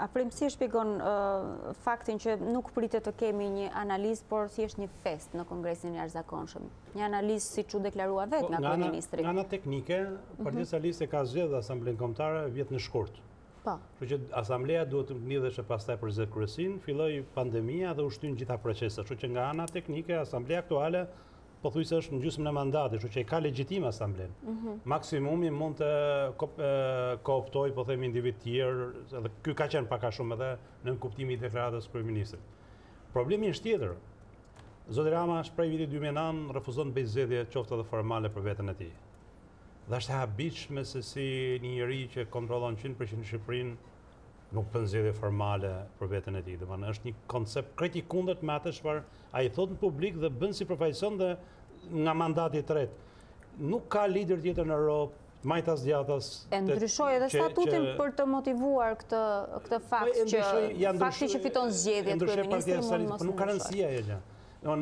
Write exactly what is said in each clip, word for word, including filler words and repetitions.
A primësi shpjegon uh, faktin që nuk pritet të kemi një analizë, por thjesht një fest në Kongresin e Jashtëzakonshëm. Një analizë siç u deklarua vetë po, nga kryeministri. Nga ana teknike, Partia Socialiste ka zgjedhur Asamblenë Kombëtare vjet në shkurt. Po. Kështu që asambleja duhet të mbledheshë pastaj për zgjedhje kryesin, filloi pandemia dhe u shtyn gjitha proceset. Kështu që nga ana teknike, asambleja aktuale pothuajse është në gjysmën e mandatit, kështu që ka legjitim asamblen. Mm-hmm. Maksimumi mund të kooptojë, po themi individ tjerë, edhe ky ka qenë pak a shumë edhe në kuptimin e deklaratës kryeministrit. Problemi është tjetër. Zoti Rama prej vitit dy mijë e nëntë refuzon të bëjë zgjedhje qoftë edhe formale për veten e tij. Dhe është e habitshme se si një njeri që kontrollon njëqind përqind Shqipërinë nuk bën zgjedhje formale për veten e tij. Do të thonë është një koncept krejt i kundërt me atë çfarë ai thot në publik dhe bën si përfaqëson dhe nga mandati i tretë. Nuk ka lider tjetër në Europë, majtas djathtas. E ndryshoi edhe statutin për të motivuar këtë këtë fakt që fakti që fiton zgjedhjet kryeministri mund mos. Nuk ka rëndësi ajo gjë.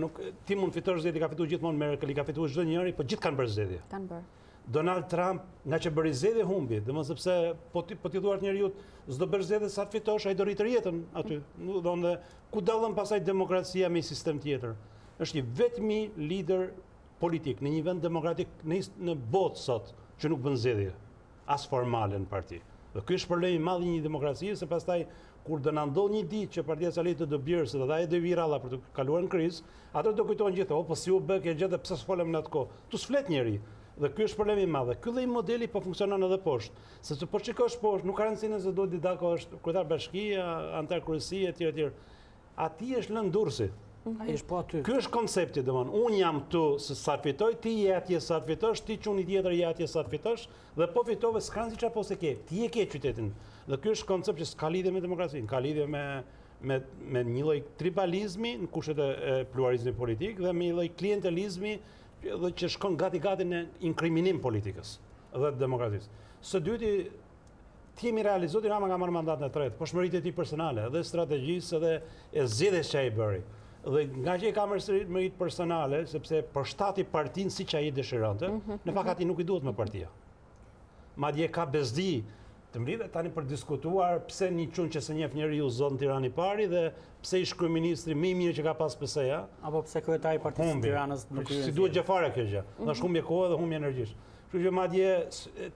Nuk ti mund të fitosh zgjedhje, ka fituar gjithmonë Merkel, ka fituar çdo njeri, po gjithë kanë bërë zgjedhje. Kan bër. Donald Trump nga që bëri zgjedhje humbi, domosë sepse po ti po ti thuar njeriu s'do bësh zgjedhje sa të fitosh, ai do rritë jetën aty. Do thonë ku dallon pasaj demokracia me sistem tjetër. Është i vetmi lider politik në një vend demokratik në, në botë sot që nuk bën zgjedhje as formale në parti. Dhe ky është problemi i madh i një demokracie se pastaj kur do na ndonjë ditë që Partia Socialiste do bjerë se do ai do vi ralla për të kaluar në krizë, ato do kujtojnë gjithë, "O, po si u bë kjo gjë dhe pse s'folëm në atë kohë?" Tu s'flet njëri. Dhe ky është problemi i madh. Ky lloj modeli po funksionon edhe poshtë, sepse po shikosh poshtë, nuk ka rëndësi nëse do Didako është kryetar bashkie, antar kryesie etj etj. Ati është lënë Durrësi. Ai është po aty. Ky është koncepti, domthon, un jam tu sa fitoj, ti je atje sa fitosh, ti çuni tjetër je atje sa fitosh dhe po fitove s'kan siç apo se ke. Ti e ke qytetin. Dhe ky është koncept që s'ka lidhje me demokracinë, ka lidhje me me me një lloj tribalizmi në kushtet e pluralizmit politik dhe me një lloj klientelizmi dhe që shkon gati-gati në inkriminim politikës dhe demokratisë. Së dyti, timi realisht, Zoti Rama ka marrë mandatin e tretë, po shmëritë e tij personale, edhe strategjisë edhe e zgjedhjes që ai bëri. Dhe nga që i ka mërshmëritë personale, sepse përshtatë partinë siç ai dëshironte, në fakt atij nuk i duhet më partia. Madje ka bezdi të mblidhet tani për diskutuar pse një çun që se njeh njeriu zon Tiranë i pari dhe pse ish kryeministri më i mirë që ka pas P S-ja apo pse kryetari i Partisë së Tiranës nuk hyn. Si duhet gjëfare kjo gjë. Mm-hmm. Dash humbi kohë dhe humbi energjish. Kështu që madje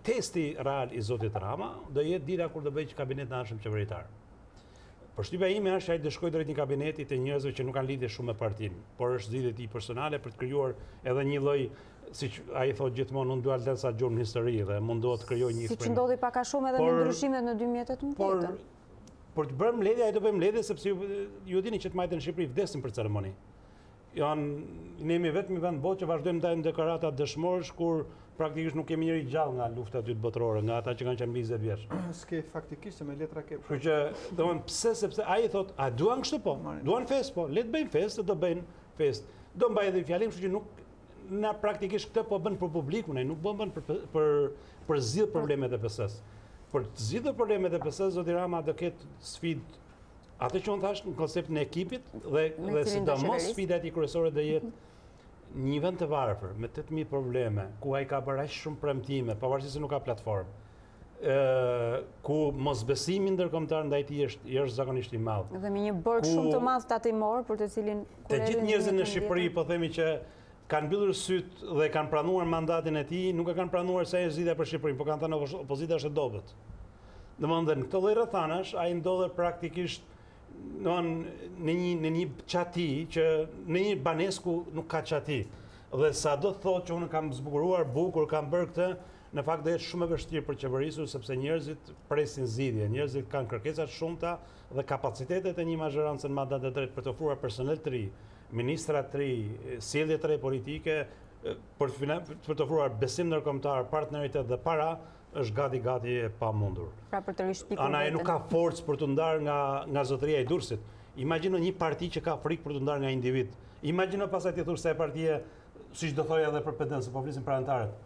testi real i zotit Rama do jetë dita kur do bëjë kabinet anshëm qeveritar. Përshtypja ime është ai do shkojë drejt një kabineti të njerëzve që nuk kanë lidhje shumë me partinë, por është zgjidhje ti personale për të krijuar edhe një lloj siç ai thot gjithmonë unë dua të lësa gjurmë në histori dhe mundohet të krijoj një siç ndodhi pak a shumë edhe në ndryshimet në dy mijë e tetëmbëdhjetë. Por për të bërë mbledhje ai do bëjmë mbledhje sepse ju dini që të majtën në Shqipëri vdesin për ceremoni. Janë ne jemi vetëm vend botë që vazhdojmë ndajmë deklarata dëshmorësh kur praktikisht nuk kemi njëri gjallë nga lufta dytë botërore, nga ata që kanë qenë mbizë vjeç. S'ke faktikisht se me letra ke. Kështu që domthon pse sepse ai thot, a duan kështu po? Duan fest po, le të bëjnë fest, do bëjnë fest. Do mbajë edhe fjalën, kështu që nuk na praktikisht këtë po bën për publikun, ai nuk po bën për për për zgjidh problemet e P S-s. Për të zgjidhur problemet e P S-s Zoti Rama do ketë sfidë atë që unë thash në konceptin e ekipit dhe dhe sidomos sfida e kryesore do jetë një vend të varfër me tetë mijë probleme, ku ai ka bërë aq shumë premtime, pavarësisht se nuk ka platformë. ë ku mosbesimi ndërkombëtar ndaj tij është jashtëzakonisht i madh. Dhe me një borg shumë të madh tatimor për të cilin të gjithë njerëzit në Shqipëri po themi që kanë mbyllur syt dhe kanë pranuar mandatin e tij, nuk e kanë pranuar se ai është zgjidhja për Shqipërinë, por kanë thënë opozita është e dobët. Domthonë në këtë lloj rrethanash ai ndodhet praktikisht në një në një çati që në një banesku nuk ka çati. Dhe sa do të thotë që unë kam zbukuruar bukur, kam bërë këtë, në fakt do jetë shumë e vështirë për qeverisur sepse njerëzit presin zgjidhje, njerëzit kanë kërkesa të shumta dhe kapacitetet e një mazhorance në mandat të tretë për të ofruar personel të ri, ministra të ri, sjellje të re politike, për të ofruar besim ndërkombëtar, partneritet dhe para, është gati-gati e pamundur. Pra për të rishpikuar. Ana nuk ka forcë për të ndarë nga nga zotëria e Durrësit. Imagjino një parti që ka frikë për të ndarë nga individ. Imagjino pasaj ti thua se e partia, siç do thoja edhe për P D-n, se po flisin për antarët.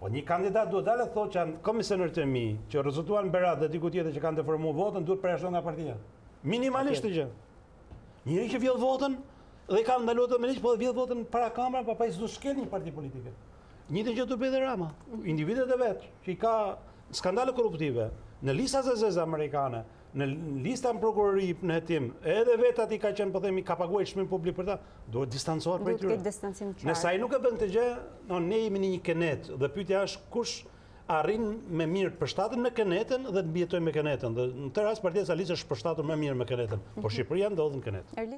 Po një kandidat duhet dalë thotë që janë komisionerët e mi, që rrezultuan berat dhe diku tjetër që kanë deformuar votën, duhet përjashton nga partia. Minimalisht gjë. Njëri që vjedh votën, dhe ka ndaluar të mëliç, po vjedh votën para kamerave, pa pas zhdushkën një parti politike. Njëjtë gjë do bëjë Rama. Individet e vet që i ka skandale korruptive në listat e zezë amerikane, në lista në prokurori në hetim, edhe vetë ati ka qenë, po themi, ka paguar shpimin publik për ta, duhet distancohet prej tyre. Nëse ai nuk e bën këtë gjë, ne jemi në një kenet dhe pyetja është kush arrin më mirë të përshtatet me kenetën dhe të mbijetojë me kenetën. Dhe në këtë rast partia socialiste është përshtatur më mirë me kenetën, por Shqipëria ndodh në kenet.